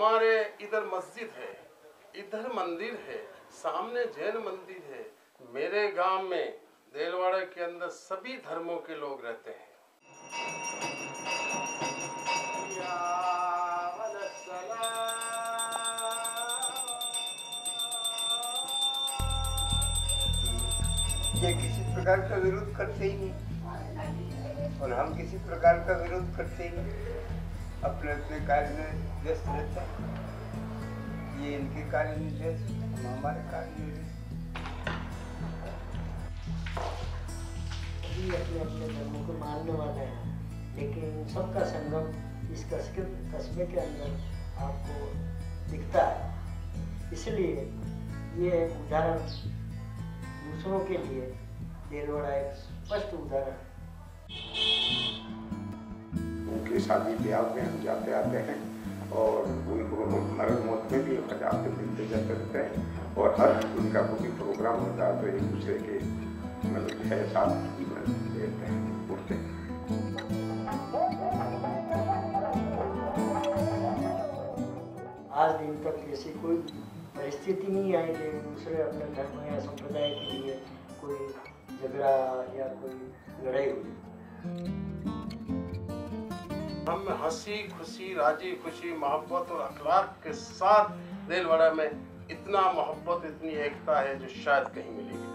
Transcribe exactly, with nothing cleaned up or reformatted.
हमारे इधर मस्जिद है, इधर मंदिर है, सामने जैन मंदिर है। मेरे गांव में देलवाड़ा के अंदर सभी धर्मों के लोग रहते हैं। ये किसी प्रकार का विरोध करते ही नहीं और हम किसी प्रकार का विरोध करते ही नहीं, अपने अपने कार्य में व्यस्त रहते हैं। ये इनके कार्य में व्यस्त, हम हमारे कार्य में व्यस्त, अपने अपने धर्मों को मानने वाले हैं। लेकिन सबका संगम इस कस्बे के अंदर आपको दिखता है, इसलिए ये उदाहरण दूसरों के लिए देलवाड़ा एक स्पष्ट उदाहरण है। उनके शादी ब्याह में हम जाते आते हैं और उनको मरण मौत में भी जाते मिलते जाते रहते हैं और हर उनका कोई प्रोग्राम होता है तो एक दूसरे के मतलब छः सात आज दिन तक ऐसी कोई परिस्थिति नहीं आई कि दूसरे अपने धर्म या संप्रदाय के लिए कोई झगड़ा या कोई लड़ाई हुई। हम हंसी खुशी, राजी खुशी, मोहब्बत और अखलाक के साथ देलवाड़ा में इतना मोहब्बत, इतनी एकता है जो शायद कहीं मिलेगी।